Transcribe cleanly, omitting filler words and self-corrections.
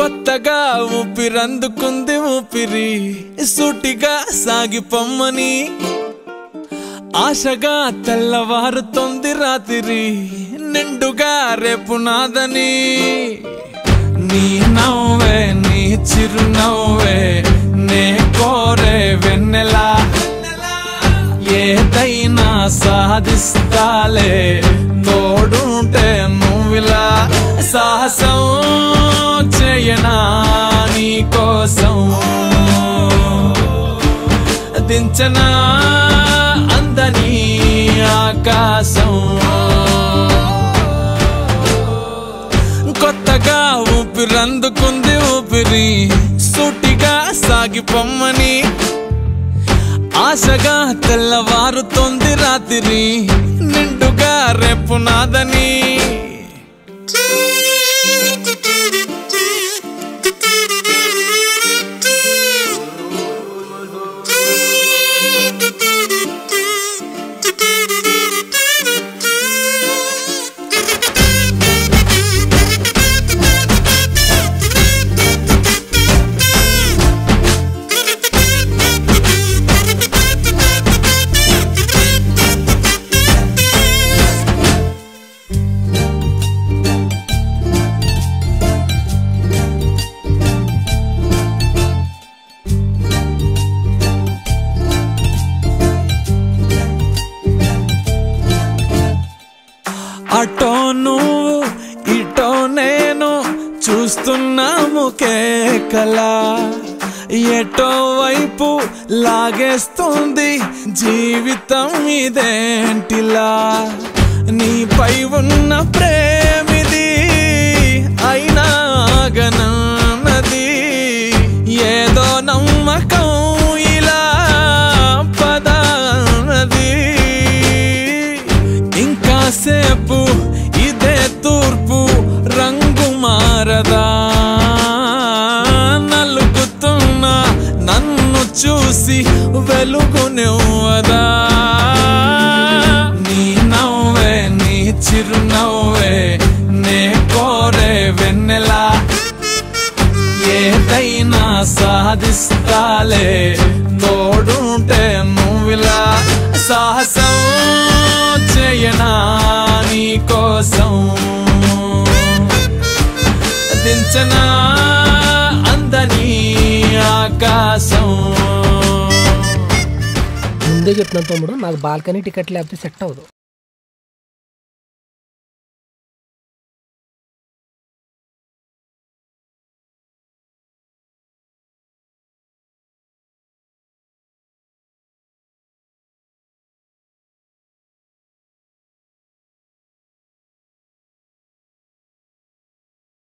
కొత్తగా ఊపిరందుకుంది ఊపిరి సూటిగా సాగిపోమ్మని ఆశగా తెల్లవారుతుంది రాత్రి నిండుగా రేపు నాదని నీ నవ్వే నీ చిరునవ్వే నే కోరే వెన్నెలా ఏదైనా సాధిస్తాలే తోడుంటే నువ్విలా సాహసం చేయనా నీ కోసం దించనా అందని ఆకాశం కొత్తగా ఊపిరందుకుంది ఊపిరి సూటిగా సాగిపోమ్మని ఆశగా తెల్లవారుతోంది రాత్రి నిండుగా రేపు నాదని అటో నువ్వు ఇటో నేను చూస్తున్నాము కేకలా ఎటో వైపు లాగేస్తుంది జీవితం ఇదేంటిలా నీపై ఉన్న ప్రేమిది అయినా గననది ఏదో నమ్మకం ఇలా పదానది ఇంకాసేపు నలుగుతున్న నన్ను చూసి వెలుగునివ్వదా నీ నవ్వే నీ చిరునవ్వే నే కోరే వెన్నెలా ఏదైనా సాధిస్తాలే తోడుంటే నువ్విలా సాహసం చేయనా నీ కోసం దించనా అందని ఆకాశం ముందే చెప్తున్నాను తమ్ముడు నాకు బాల్కనీ టికెట్ లేకపోతే సెట్ అవ్వదు.